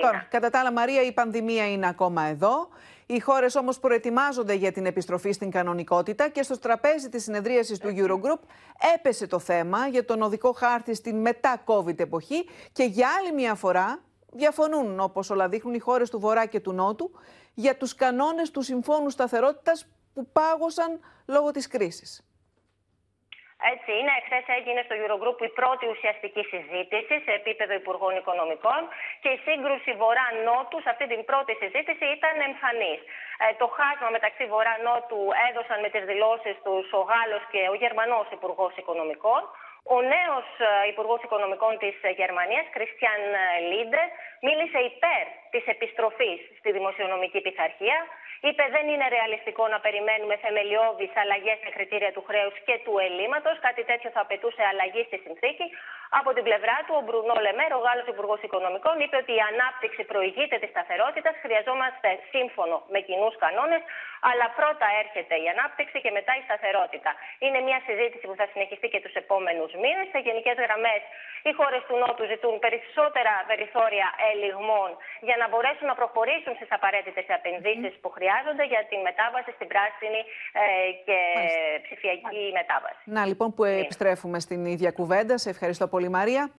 Τώρα, κατά τα άλλα, Μαρία, η πανδημία είναι ακόμα εδώ. Οι χώρες όμως προετοιμάζονται για την επιστροφή στην κανονικότητα και στο τραπέζι της συνεδρίασης του Eurogroup έπεσε το θέμα για τον οδικό χάρτη στην μετά-COVID εποχή και για άλλη μια φορά διαφωνούν, όπως όλα δείχνουν, οι χώρες του Βορρά και του Νότου για τους κανόνες του Συμφώνου Σταθερότητας που πάγωσαν λόγω της κρίσης. Έτσι είναι. Εχθές έγινε στο Eurogroup η πρώτη ουσιαστική συζήτηση σε επίπεδο Υπουργών Οικονομικών και η σύγκρουση Βορρά-Νότου σε αυτή την πρώτη συζήτηση ήταν εμφανής. Το χάσμα μεταξύ Βορρά-Νότου έδωσαν με τις δηλώσεις τους ο Γάλλος και ο Γερμανός Υπουργός Οικονομικών. Ο νέος Υπουργός Οικονομικών της Γερμανίας, Christian Lindner, μίλησε υπέρ της επιστροφής στη δημοσιονομική πειθαρχία. Είπε δεν είναι ρεαλιστικό να περιμένουμε θεμελιώδεις αλλαγές στα κριτήρια του χρέους και του ελλείμματος. Κάτι τέτοιο θα απαιτούσε αλλαγή στη συνθήκη. Από την πλευρά του, ο Bruno Lemaire, ο Γάλλος Υπουργός Οικονομικών, είπε ότι η ανάπτυξη προηγείται της σταθερότητας. Χρειαζόμαστε σύμφωνο με κοινούς κανόνες, αλλά πρώτα έρχεται η ανάπτυξη και μετά η σταθερότητα. Είναι μια συζήτηση που θα συνεχιστεί και τους επόμενους μήνες. Σε γενικές γραμμές, οι χώρες του Νότου ζητούν περισσότερα περιθώρια ελιγμών για να μπορέσουν να προχωρήσουν στις απαραίτητες επενδύσεις που χρειάζονται για την μετάβαση στην πράσινη και ψηφιακή μετάβαση. Να λοιπόν που επιστρέφουμε στην ίδια κουβέντα. Σε ευχαριστώ πολύ, Μαρία.